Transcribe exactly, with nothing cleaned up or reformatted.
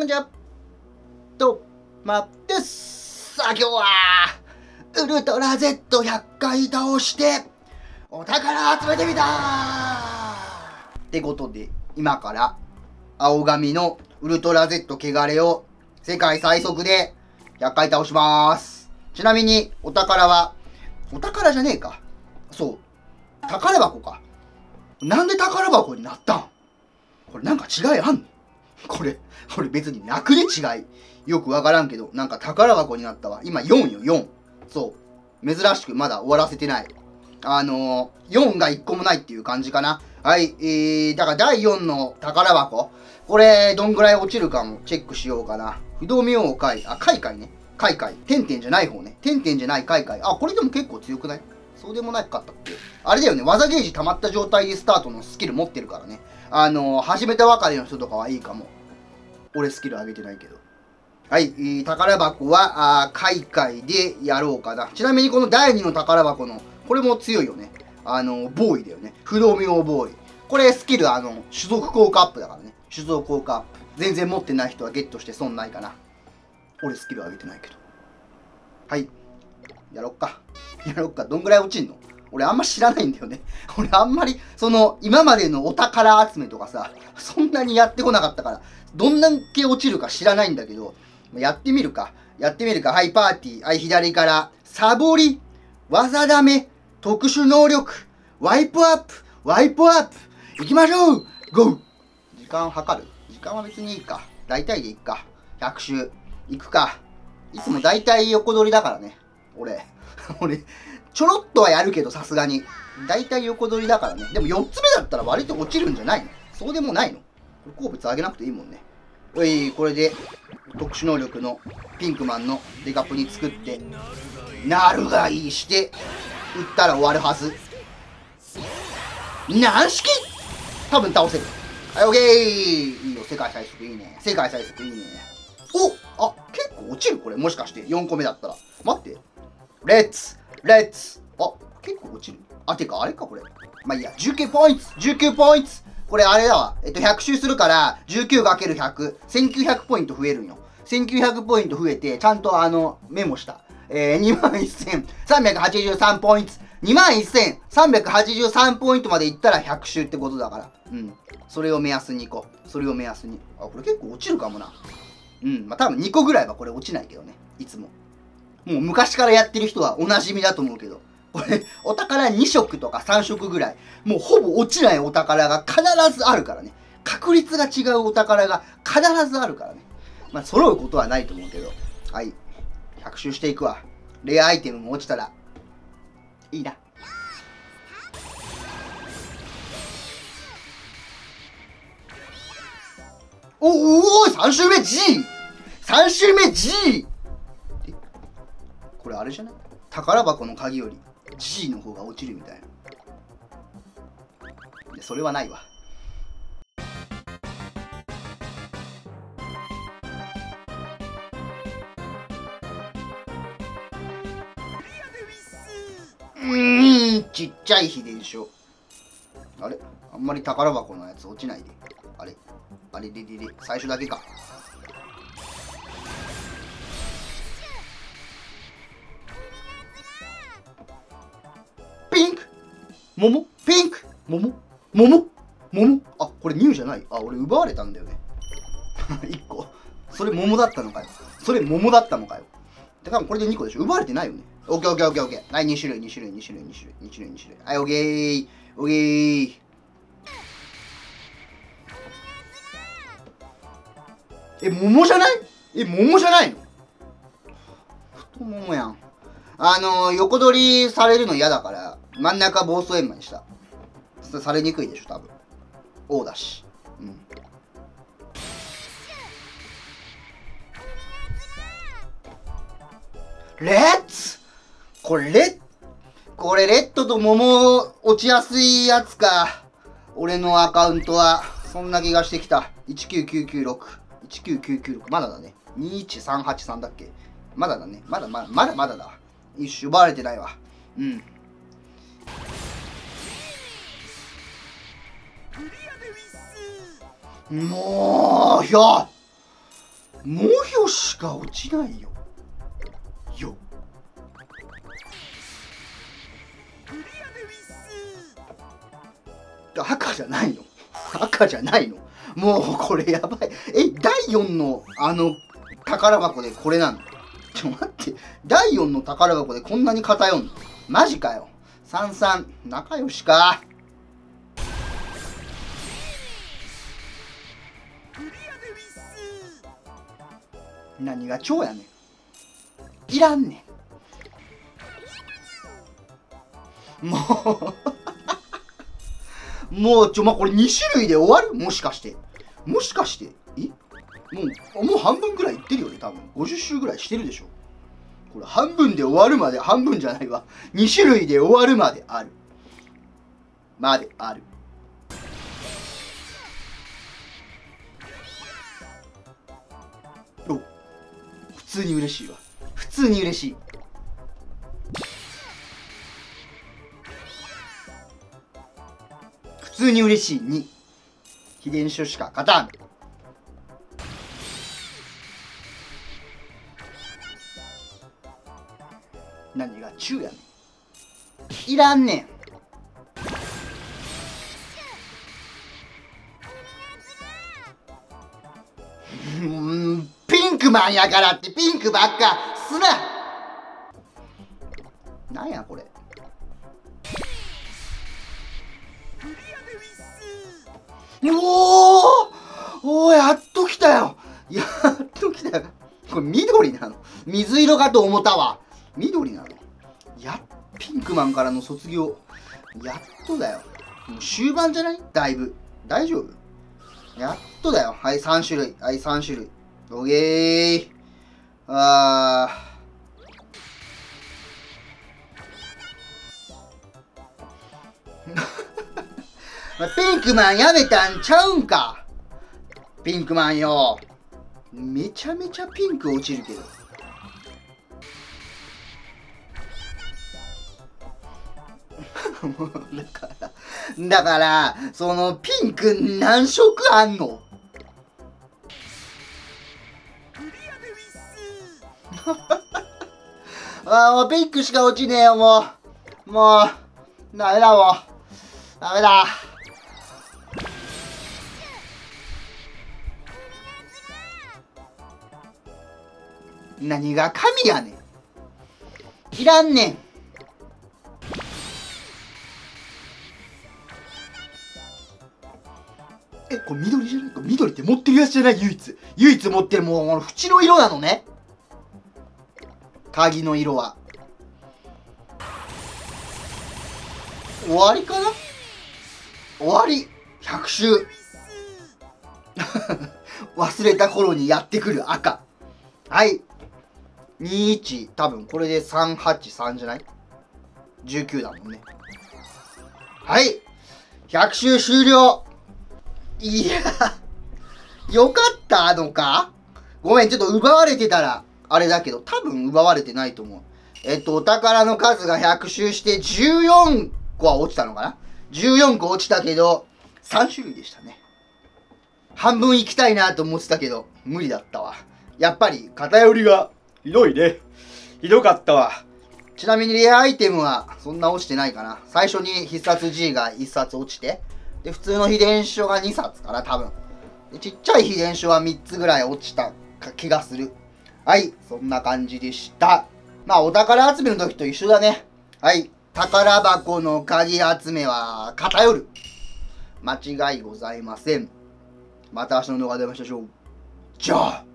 こんにちは。どうまです。さあ、今日は、ウルトラ ゼットひゃく 回倒して、お宝集めてみたーってことで、今から、青髪のウルトラ Z 汚れを、世界最速でひゃっ回倒します。ちなみに、お宝は、お宝じゃねえか。そう。宝箱か。なんで宝箱になったん？これなんか違いあんの？これ、これ別になくね？違い。よくわからんけど、なんか宝箱になったわ。今よんよ、よん。そう。珍しくまだ終わらせてない。あのー、よんがいっこもないっていう感じかな。はい。えー、だからだいよんの宝箱。これ、どんぐらい落ちるかもチェックしようかな。不動明海。あ、海海ね。海海。点々じゃない方ね。点々じゃない海海。あ、これでも結構強くない？そうでもなかったっけ？あれだよね。技ゲージ溜まった状態でスタートのスキル持ってるからね。あのー、始めたばかりの人とかはいいかも。俺スキル上げてないけど。はい。えー、宝箱は、あ、海海でやろうかな。ちなみにこのだいにの宝箱の、これも強いよね。あのー、ボーイだよね。不動明ボーイ。これスキル、あのー、種族効果アップだからね。種族効果アップ。全然持ってない人はゲットして損ないかな。俺スキル上げてないけど。はい。やろっか。やろっか。どんぐらい落ちんの？俺あんま知らないんだよね。俺あんまり、その、今までのお宝集めとかさ、そんなにやってこなかったから、どんだけ落ちるか知らないんだけど、やってみるか。やってみるか。はい、パーティー。はい、左から、サボり、技だめ、特殊能力、ワイプアップ、ワイプアップ、行きましょう！ゴー！ 時間を計る？時間は別にいいか。大体でいっか。ひゃく周。行くか。いつも大体横取りだからね。俺。俺。ちょろっとはやるけど、さすがに。だいたい横取りだからね。でもよっつ目だったら割と落ちるんじゃないの？そうでもないの？これ鉱物あげなくていいもんね。おい、これで、特殊能力のピンクマンのデカプニ作って、なるがいいして、打ったら終わるはず。軟式！多分倒せる。はい、オッケー！いいよ、世界最速いいね。世界最速いいね。お！あ、結構落ちるこれ。もしかして、よんこめだったら。待って。レッツ！レッツ！あ、結構落ちる。あ、てか、あれか、これ。まあ、いいや、じゅうきゅうポイント！ じゅうきゅう ポイント！これ、あれだわ。えっと、ひゃく周するから、じゅうきゅう×ひゃく。せんきゅうひゃくポイント増えるんよ。せんきゅうひゃくポイント増えて、ちゃんと、あの、メモした。えー、にまんせんさんびゃくはちじゅうさん ポイント。にまんせんさんびゃくはちじゅうさん ポイントまでいったらひゃく周ってことだから。うん。それを目安にいこう。それを目安に。あ、これ結構落ちるかもな。うん。まあ、多分にこぐらいはこれ落ちないけどね。いつも。もう昔からやってる人はおなじみだと思うけど、これ、お宝に色とかさん色ぐらい、もうほぼ落ちないお宝が必ずあるからね。確率が違うお宝が必ずあるからね。まあ、揃うことはないと思うけど。はい。ひゃく周していくわ。レアアイテムも落ちたら、いいな。おおー！ さん 周目 G！ さん 周目 G！これあれじゃない？宝箱の鍵より G の方が落ちるみたいな。いや、それはないわ。うーん、ちっちゃい秘伝書。あれ？あんまり宝箱のやつ落ちないで。あれ？あれででで、最初だけか。桃？ピンク！桃？桃？桃？あ、これニューじゃない？あ、俺奪われたんだよね。いっこ。それ桃だったのかよ。それ桃だったのかよ。で、多分これでにこでしょ。奪われてないよね。オッケーオッケーオッケーオッケー。はい、に種類、に種類、に種類、に種類、に種類、に種類。はい、オッケー。オッケー。え、桃じゃない？え、桃じゃないの？太桃やん。あのー、横取りされるの嫌だから、真ん中暴走エンマにした。されにくいでしょ、多分。王だし。うん。レッツ！これレッ、これレッドと桃落ちやすいやつか。俺のアカウントは、そんな気がしてきた。いちきゅうきゅうきゅうろく。いちきゅうきゅうきゅうろく。まだだね。にいちさんはちさんだっけ？まだだね。まだまだ、まだまだだ。一瞬奪われてないわ。うん。もうひょモヒョしか落ちないよ。よ赤じゃないの、赤じゃないの。もうこれやばい。え、だいよんのあの宝箱でこれなの？ちょっと待って、だいよんの宝箱でこんなに偏んのマジかよ。さんさん仲良しか。何が超やねん、いらんねんもうもうちょまあ、これに種類で終わる、もしかしてもしかしてえもうもう半分ぐらいいってるよね、多分ごじゅっ周ぐらいしてるでしょこれ。半分で終わるまで、半分じゃないわ、に種類で終わるまであるまである。普通に嬉しいわ、普通に嬉しい。普通に嬉しいに秘伝書しか勝たん。何が中やねん、いらんねんうんピンクマンやからってピンクばっかすな。なんやこれ、おーおーやっと来たよ、やっと来たよ。これ緑なの、水色かと思ったわ、緑なの。やピンクマンからの卒業やっとだよ。もう終盤じゃない、だいぶ大丈夫、やっとだよ。はいさん種類、はいさん種類、おげー。あピンクマンやめたんちゃうんか、ピンクマンよ。めちゃめちゃピンク落ちるけど、だからだからそのピンク何色あんのあもうピンクしか落ちねえよ、もうもうダメだ、もうダメだ。何が神やねん、いらんねん。えこれ緑じゃないか、緑って持ってるやつじゃない、唯一唯一持ってる。もう縁の色なのね、鍵の色は。終わりかな、終わりひゃく周忘れた頃にやってくる赤。はいにじゅういち、多分これでさんはちさんじゃない、じゅうきゅうだもんね。はいひゃく周終了。いやよかったのか、ごめんちょっと奪われてたらあれだけど、多分奪われてないと思う。えっと、お宝の数がひゃく周してじゅうよん個は落ちたのかな？ じゅうよん 個落ちたけど、さん種類でしたね。半分行きたいなと思ってたけど、無理だったわ。やっぱり偏りがひどいね。ひどかったわ。ちなみにレアアイテムはそんな落ちてないかな。最初に必殺 G がいっ冊落ちて、で、普通の秘伝書がに冊かな、多分。で、ちっちゃい秘伝書はみっつぐらい落ちた気がする。はい、そんな感じでした。まあ、お宝集めの時と一緒だね。はい、宝箱の鍵集めは偏る。間違いございません。また明日の動画でお会いしましょう。じゃあ。